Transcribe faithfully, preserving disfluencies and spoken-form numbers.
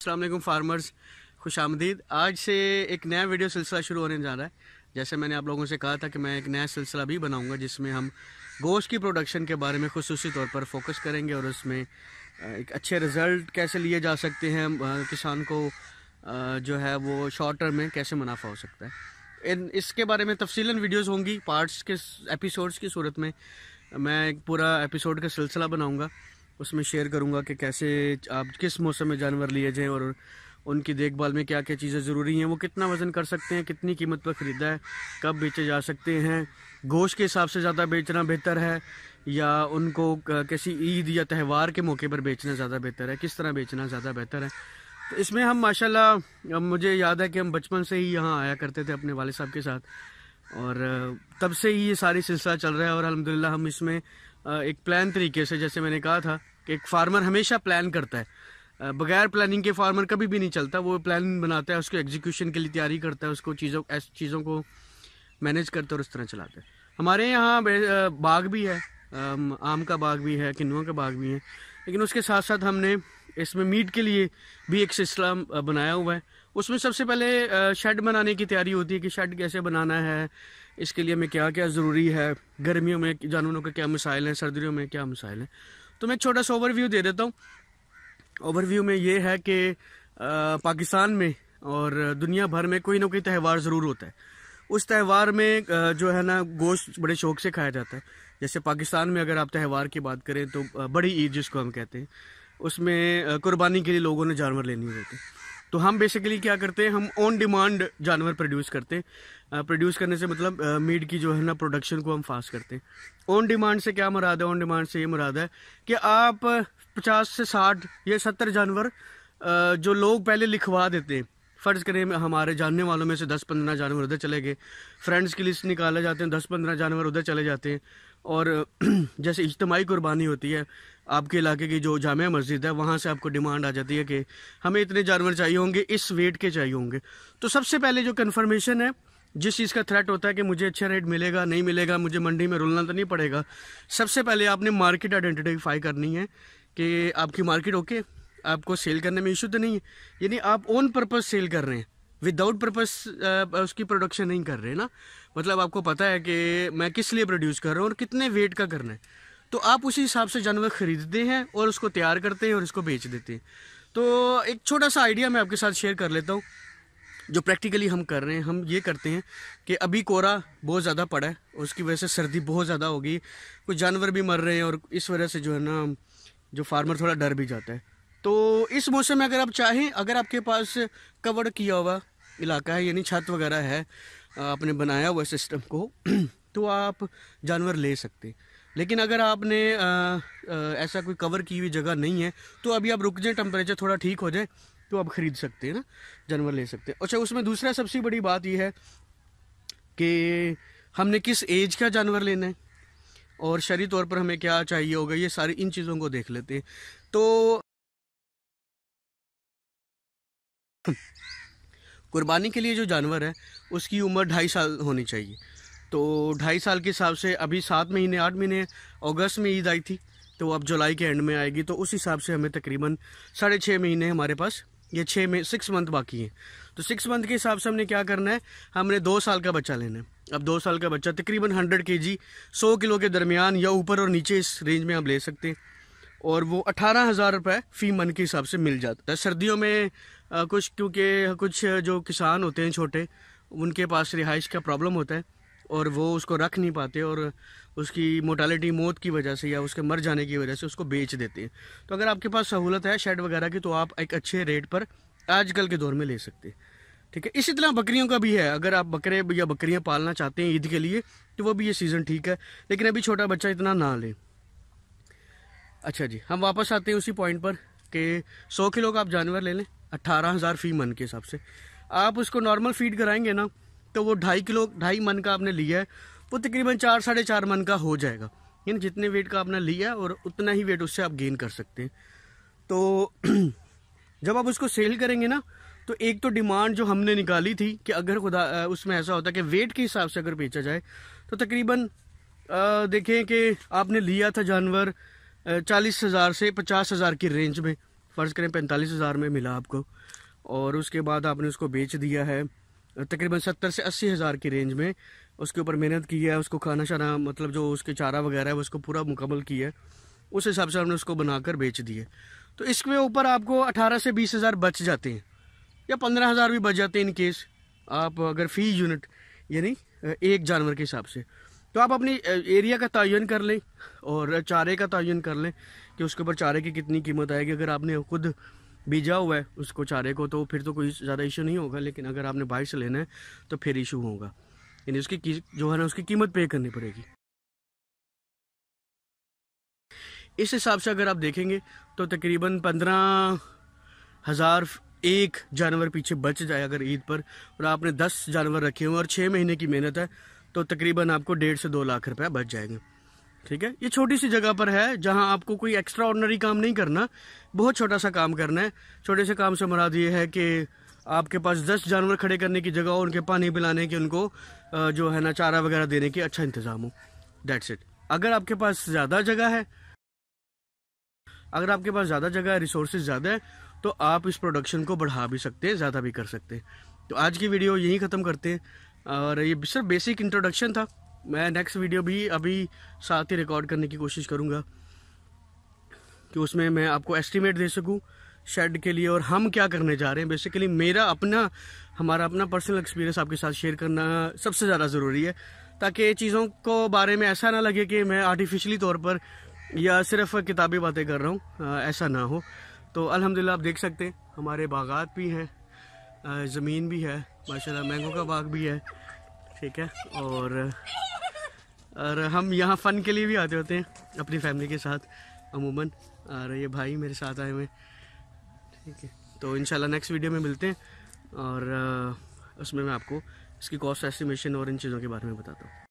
अस्सलाम वालेकुम फार्मर्स, खुशामदीद। आज से एक नया वीडियो सिलसिला शुरू होने जा रहा है। जैसे मैंने आप लोगों से कहा था कि मैं एक नया सिलसिला भी बनाऊंगा जिसमें हम गोश्त की प्रोडक्शन के बारे में ख़ुसूसी तौर पर फोकस करेंगे और उसमें एक अच्छे रिज़ल्ट कैसे लिए जा सकते हैं, किसान को जो है वो शॉर्ट टर्म में कैसे मुनाफा हो सकता है। इन इसके बारे में तफसीलन वीडियोज़ होंगी, पार्ट्स के एपिसोड्स की सूरत में मैं एक पूरा एपिसोड का सिलसिला बनाऊँगा। उसमें शेयर करूंगा कि कैसे आप किस मौसम में जानवर लिए जाएँ और उनकी देखभाल में क्या क्या चीज़ें ज़रूरी हैं, वो कितना वज़न कर सकते हैं, कितनी कीमत पर ख़रीदा है, कब बेचे जा सकते हैं, गोश्त के हिसाब से ज़्यादा बेचना बेहतर है या उनको किसी ईद या त्यौहार के मौके पर बेचना ज़्यादा बेहतर है, किस तरह बेचना ज़्यादा बेहतर है। तो इसमें हम माशाल्लाह, मुझे याद है कि हम बचपन से ही यहाँ आया करते थे अपने वाले साहब के साथ और तब से ही ये सारी सिलसिला चल रहा है और अल्हम्दुलिल्लाह हम इसमें एक प्लान तरीके से, जैसे मैंने कहा था कि एक फार्मर हमेशा प्लान करता है, बगैर प्लानिंग के फार्मर कभी भी नहीं चलता। वो प्लान बनाता है, उसको एग्जीक्यूशन के लिए तैयारी करता है, उसको चीज़ों चीज़ों को मैनेज करता है और उस तरह चलाता है। हमारे यहाँ बाग भी है, आम का बाग भी है, किन्नुआ का बाग भी है, लेकिन उसके साथ साथ हमने इसमें मीट के लिए भी एक सिस्टम बनाया हुआ है। उसमें सबसे पहले शेड बनाने की तैयारी होती है कि शेड कैसे बनाना है, इसके लिए हमें क्या क्या ज़रूरी है, गर्मियों में जानवरों के क्या मसाइल हैं, सर्दियों में क्या मसाइल हैं। तो मैं छोटा सा ओवरव्यू दे देता हूँ। ओवरव्यू में ये है कि पाकिस्तान में और दुनिया भर में कोई ना कोई त्यौहार ज़रूर होता है। उस त्यौहार में जो है ना गोश्त बड़े शौक़ से खाया जाता है। जैसे पाकिस्तान में अगर आप त्यौहार की बात करें तो बड़ी ईद जिसको हम कहते हैं, उसमें कुर्बानी के लिए लोगों ने जानवर लेने होते हैं। तो हम बेसिकली क्या करते हैं, हम ऑन डिमांड जानवर प्रोड्यूस करते हैं। प्रोड्यूस करने से मतलब मीट की जो है ना प्रोडक्शन को हम फास्ट करते हैं। ऑन डिमांड से क्या मुराद है, ऑन डिमांड से ये मुराद है कि आप पचास से साठ या सत्तर जानवर जो लोग पहले लिखवा देते हैं, फ़र्ज़ करें हमारे जानने वालों में से दस पंद्रह जानवर उधर चले गए, फ्रेंड्स की लिस्ट निकाला जाते हैं, दस पंद्रह जानवर उधर चले जाते हैं। और जैसे इज्तमाही कुर्बानी होती है, आपके इलाके की जो जामिया मस्जिद है वहाँ से आपको डिमांड आ जाती है कि हमें इतने जानवर चाहिए होंगे, इस वेट के चाहिए होंगे। तो सबसे पहले जो कन्फर्मेशन है, जिस चीज़ का थ्रेट होता है कि मुझे अच्छा रेट मिलेगा नहीं मिलेगा, मुझे मंडी में रुलना तो नहीं पड़ेगा, सबसे पहले आपने मार्केट आइडेंटिफाई करनी है कि आपकी मार्केट ओके, आपको सेल करने में इशू तो नहीं है, यानी आप ऑन पर्पज़ सेल कर रहे हैं, विदाउट पर्पस उसकी प्रोडक्शन नहीं कर रहे ना। मतलब आपको पता है कि मैं किस लिए प्रोड्यूस कर रहा हूँ और कितने वेट का करना है, तो आप उसी हिसाब से जानवर ख़रीदते हैं और उसको तैयार करते हैं और उसको बेच देते हैं। तो एक छोटा सा आइडिया मैं आपके साथ शेयर कर लेता हूँ जो प्रैक्टिकली हम कर रहे हैं। हम ये करते हैं कि अभी कोहरा बहुत ज़्यादा पड़ा है, उसकी वजह से सर्दी बहुत ज़्यादा होगी, कुछ जानवर भी मर रहे हैं और इस वजह से जो है ना जो फार्मर थोड़ा डर भी जाता है। तो इस मौसम में अगर आप चाहें, अगर आपके पास कवर किया हुआ इलाका है, यानी छत वगैरह है, आपने बनाया हुआ सिस्टम को, तो आप जानवर ले सकते हैं। लेकिन अगर आपने आ, आ, ऐसा कोई कवर की हुई जगह नहीं है तो अभी आप रुक जाएं, टेम्परेचर थोड़ा ठीक हो जाए तो आप ख़रीद सकते हैं ना, जानवर ले सकते हैं। अच्छा, उसमें दूसरा सबसे बड़ी बात यह है कि हमने किस एज का जानवर लेना है और शरी तौर पर हमें क्या चाहिए होगा, ये सारी इन चीज़ों को देख लेते हैं। तो कुर्बानी के लिए जो जानवर है उसकी उम्र ढाई साल होनी चाहिए। तो ढाई साल के हिसाब से अभी सात महीने आठ महीने, अगस्त में ईद आई थी तो अब जुलाई के एंड में आएगी, तो उस हिसाब से हमें तकरीबन साढ़े छः महीने हमारे पास, ये छः में सिक्स मंथ बाकी हैं। तो सिक्स मंथ के हिसाब से हमने क्या करना है, हमने दो साल का बच्चा लेना है। अब दो साल का बच्चा तकरीबन हंड्रेड के जी सौ किलो के दरमियान या ऊपर और नीचे इस रेंज में आप ले सकते हैं और वो अठारह हज़ार रुपये फ़ी मन के हिसाब से मिल जाता है। सर्दियों में आ, कुछ क्योंकि कुछ जो किसान होते हैं छोटे, उनके पास रिहाइश का प्रॉब्लम होता है और वो उसको रख नहीं पाते और उसकी मोर्टालिटी, मौत की वजह से या उसके मर जाने की वजह से उसको बेच देते हैं। तो अगर आपके पास सहूलत है शेड वगैरह की तो आप एक अच्छे रेट पर आजकल के दौर में ले सकते हैं, ठीक है। इसी तरह बकरियों का भी है, अगर आप बकरे या बकरियाँ पालना चाहते हैं ईद के लिए तो वो भी ये सीज़न ठीक है, लेकिन अभी छोटा बच्चा इतना ना लें। अच्छा जी, हम वापस आते हैं उसी पॉइंट पर कि सौ किलो का आप जानवर ले लें अट्ठारह हज़ार फ़ी मन के हिसाब से। आप उसको नॉर्मल फीड कराएंगे ना तो वो ढाई किलो ढाई मन का आपने लिया है, वो तकरीबन चार साढ़े चार मन का हो जाएगा, यानी जितने वेट का आपने लिया है और उतना ही वेट उससे आप गेन कर सकते हैं। तो जब आप उसको सेल करेंगे ना तो एक तो डिमांड जो हमने निकाली थी कि अगर खुदा उसमें ऐसा होता है कि वेट के हिसाब से अगर बेचा जाए तो तकरीबन देखें कि आपने लिया था जानवर चालीस हज़ार से पचास हज़ार की रेंज में, फ़र्ज़ करें पैंतालीस हज़ार में मिला आपको, और उसके बाद आपने उसको बेच दिया है तकरीबन सत्तर से अस्सी हज़ार की रेंज में। उसके ऊपर मेहनत की है, उसको खाना शाना मतलब जो उसके चारा वगैरह है वो उसको पूरा मुकम्मल किया है, उस हिसाब से हमने उसको बनाकर बेच दिए। तो इसके ऊपर आपको अठारह से बीस हज़ार बच जाते हैं या पंद्रह हज़ार भी बच जाते हैं इन केस आप अगर फ़ी यूनिट यानी एक जानवर के हिसाब से। तो आप अपनी एरिया का तयन कर लें और चारे का तयन कर लें कि उसके ऊपर चारे की कितनी कीमत आएगी। अगर आपने खुद बीजा हुआ है उसको चारे को तो फिर तो कोई ज़्यादा इशू नहीं होगा, लेकिन अगर आपने बाहर से लेना है तो फिर इशू होगा, यानी उसकी जो है ना उसकी कीमत पे करनी पड़ेगी। इस हिसाब से अगर आप देखेंगे तो तकरीबन पंद्रह हज़ार एक जानवर पीछे बच जाए अगर ईद पर, और आपने दस जानवर रखे हुए और छः महीने की मेहनत है तो तकरीबन आपको डेढ़ से दो लाख रुपया बच जाएंगे। ठीक है, ये छोटी सी जगह पर है जहां आपको कोई एक्स्ट्रा ऑर्डिनरी काम नहीं करना, बहुत छोटा सा काम करना है। छोटे से काम से मुराद ये है कि आपके पास दस जानवर खड़े करने की जगह हो, उनके पानी पिलाने के, उनको जो है ना चारा वगैरह देने के अच्छा इंतज़ाम हो, दैट्स इट। अगर आपके पास ज़्यादा जगह है अगर आपके पास ज़्यादा जगह है रिसोर्सेज ज़्यादा है तो आप इस प्रोडक्शन को बढ़ा भी सकते हैं, ज़्यादा भी कर सकते हैं। तो आज की वीडियो यहीं ख़त्म करते हैं, और ये सिर्फ बेसिक इंट्रोडक्शन था। मैं नेक्स्ट वीडियो भी अभी साथ ही रिकॉर्ड करने की कोशिश करूँगा कि उसमें मैं आपको एस्टीमेट दे सकूँ शेड के लिए और हम क्या करने जा रहे हैं। बेसिकली मेरा अपना हमारा अपना पर्सनल एक्सपीरियंस आपके साथ शेयर करना सबसे ज़्यादा ज़रूरी है, ताकि चीज़ों को बारे में ऐसा ना लगे कि मैं आर्टिफिशली तौर पर या सिर्फ किताबी बातें कर रहा हूँ, ऐसा ना हो। तो अल्हम्दुलिल्लाह आप देख सकते हैं हमारे बागात भी हैं, ज़मीन भी है माशाल्लाह, मैंगो का बाग भी है, ठीक है। और और हम यहाँ फ़न के लिए भी आते होते हैं अपनी फैमिली के साथ अमूमन, और ये भाई मेरे साथ आए हुए, ठीक है। तो इंशाल्लाह नेक्स्ट वीडियो में मिलते हैं, और उसमें मैं आपको इसकी कॉस्ट एस्टिमेशन और इन चीज़ों के बारे में बताता हूँ।